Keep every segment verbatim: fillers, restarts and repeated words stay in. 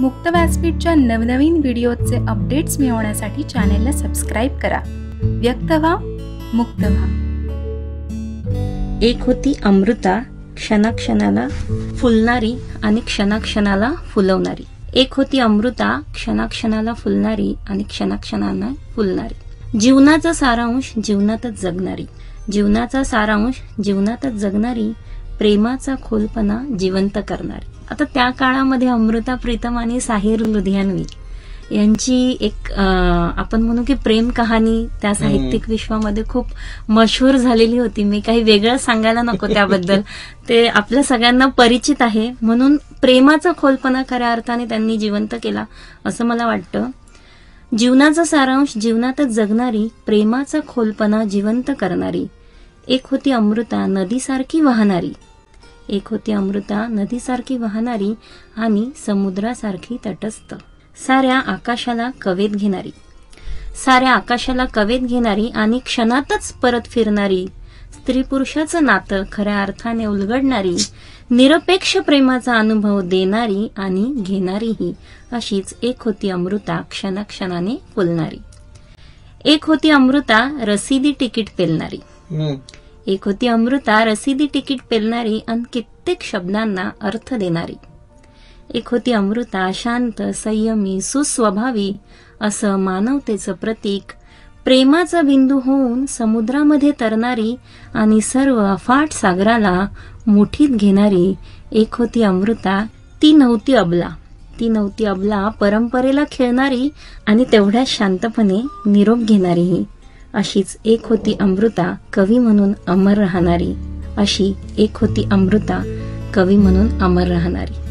मुक्त व्यासपीठच्या नवनवीन व्हिडिओचे अपडेट्स मिळवण्यासाठी चॅनलला सबस्क्राइब करा। व्यक्त व्हा, मुक्त व्हा। एक होती अमृता, क्षणाक्षणाला फुलणारी आणि क्षणाक्षणाला फुलवणारी। एक होती अमृता, क्षणाक्षणाला फुलणारी आणि क्षणाक्षणाला फुलणारी। जीवनाचा सारांश जीवनातच जगणारी, जीवनाचा सारांश जीवनातच जगणारी, प्रेमाचा खोलपणा जिवंत करणारी। आता त्या काळामध्ये अमृता प्रीतम आणि साहिर लुधियानवी यांची एक आपण म्हणू की प्रेम कहाणी त्या साहित्यिक विश्वामध्ये खूप मशहूर झालेली होती। मी काही वेगळं सांगायला नको त्याबद्दल, ते आपल्या सगळ्यांना परिचित आहे। म्हणून प्रेमाचा खोलपणा खऱ्या अर्थाने त्यांनी जिवंत केला असं मला वाटतं। जीवनाचा सारांश जीवनातच जगणारी, प्रेमाचा खोलपणा जिवंत करणारी। एक होती अमृता नदीसारखी वाहणारी, एक होती अमृता नदीसारखी वाहणारी आणि समुद्रासारखी तटस्थ। साऱ्या आकाशाला कवेत घेणारी, साऱ्या आकाशाला कवेत घेणारी आणि क्षणातच परत फिरणारी। स्त्री पुरुषाचं नातं खऱ्या अर्थाने उलगडणारी, निरपेक्ष प्रेमाचा अनुभव देणारी आणि घेणारीही, अशीच एक होती अमृता क्षणाक्षणाने फुलणारी। एक होती अमृता रसीदी तिकीट पेलणारी, एक होती अमृता रसीदी तिकीट पेलणारी आणि कित्येक शब्दांना अर्थ देणारी। एक होती अमृता शांत, संयमी, सुस्वभावी असं मानवतेचं प्रतीक, प्रेमाचा बिंदू होऊन समुद्रामध्ये तरणारी आणि सर्व अफाट सागराला मुठीत घेणारी। एक होती अमृता ती नव्हती अबला, ती नव्हती अबला परंपरेला खेळणारी आणि तेवढ्या शांतपणे निरोप घेणारीही, अशीच एक होती अमृता कवी म्हणून अमर राहणारी। अशी एक होती अमृता कवी म्हणून अमर राहणारी।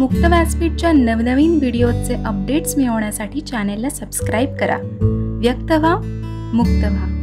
मुक्त व्यासपीठच्या नवनवीन व्हिडिओचे अपडेट्स मिळवण्यासाठी चॅनलला सबस्क्राइब करा। व्यक्त व्हा, मुक्त व्हा।